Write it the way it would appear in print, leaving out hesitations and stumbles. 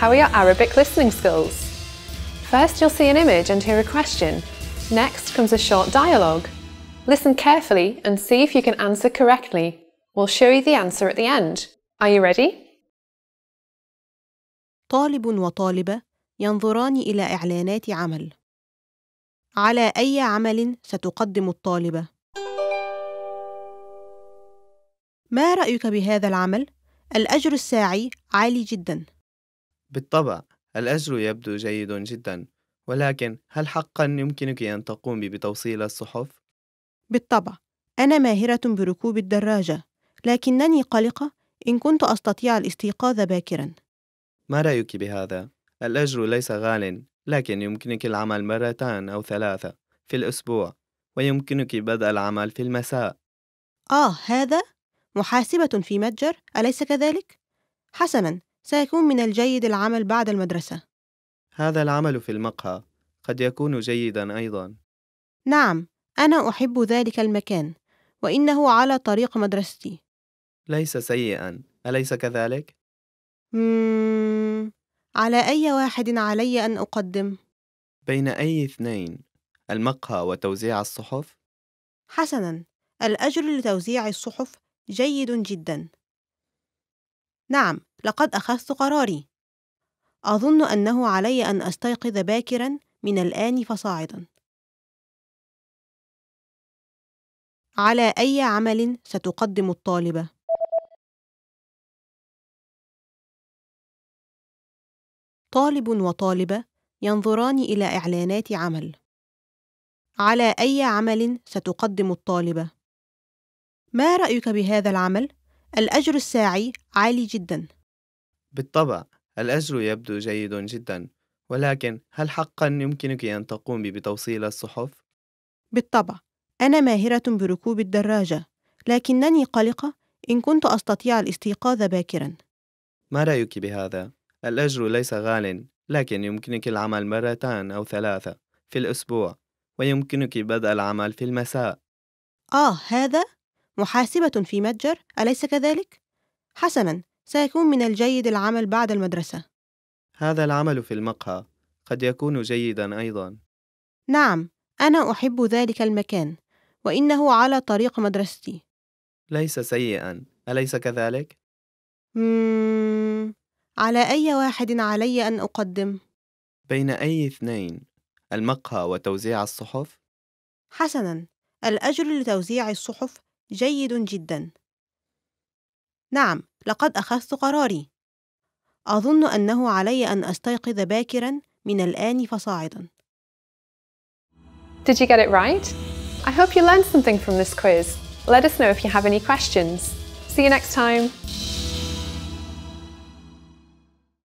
How are your Arabic listening skills? First, you'll see an image and hear a question. Next comes a short dialogue. Listen carefully and see if you can answer correctly. We'll show you the answer at the end. Are you ready? طالب وطالبة ينظران إلى إعلانات عمل. على أي عمل ستقدم الطالبة؟ ما رأيك بهذا العمل؟ الأجر الساعي عالي جداً. بالطبع، الأجر يبدو جيد جداً، ولكن هل حقاً يمكنك أن تقومي بتوصيل الصحف؟ بالطبع، أنا ماهرة بركوب الدراجة، لكنني قلقة إن كنت أستطيع الاستيقاظ باكراً. ما رأيك بهذا؟ الأجر ليس غالٍ، لكن يمكنك العمل 2 أو 3 في الأسبوع، ويمكنك بدء العمل في المساء. هذا؟ محاسبة في متجر، أليس كذلك؟ حسناً، سيكون من الجيد العمل بعد المدرسة. هذا العمل في المقهى قد يكون جيداً أيضاً. نعم، أنا أحب ذلك المكان، وإنه على طريق مدرستي. ليس سيئاً، أليس كذلك؟ على أي واحد علي أن أقدم؟ بين أي 2، المقهى وتوزيع الصحف؟ حسناً، الأجر لتوزيع الصحف جيد جداً. نعم، لقد أخذت قراري. أظن أنه علي أن أستيقظ باكراً من الآن فصاعداً. على أي عمل ستقدم الطالبة؟ طالب وطالبة ينظران إلى إعلانات عمل. على أي عمل ستقدم الطالبة؟ ما رأيك بهذا العمل؟ الأجر الساعي عالي جداً. بالطبع، الأجر يبدو جيد جداً، ولكن هل حقاً يمكنك أن تقومي بتوصيل الصحف؟ بالطبع، أنا ماهرة بركوب الدراجة، لكنني قلقة إن كنت أستطيع الاستيقاظ باكراً. ما رأيك بهذا؟ الأجر ليس غالٍ، لكن يمكنك العمل 2 أو 3 في الأسبوع، ويمكنك بدء العمل في المساء. هذا؟ محاسبة في متجر، أليس كذلك؟ حسناً، سيكون من الجيد العمل بعد المدرسة. هذا العمل في المقهى قد يكون جيداً أيضاً. نعم، أنا أحب ذلك المكان، وإنه على طريق مدرستي. ليس سيئاً، أليس كذلك؟ على أي واحد علي أن أقدم؟ بين أي 2، المقهى وتوزيع الصحف؟ حسناً، الأجر لتوزيع الصحف جيد جداً. نعم، لقد أخذت قراري. أظن أنه علي أن أستيقظ باكراً من الآن فصاعداً. Did you get it right? I hope you learned something from this quiz. Let us know if you have any questions. See you next time.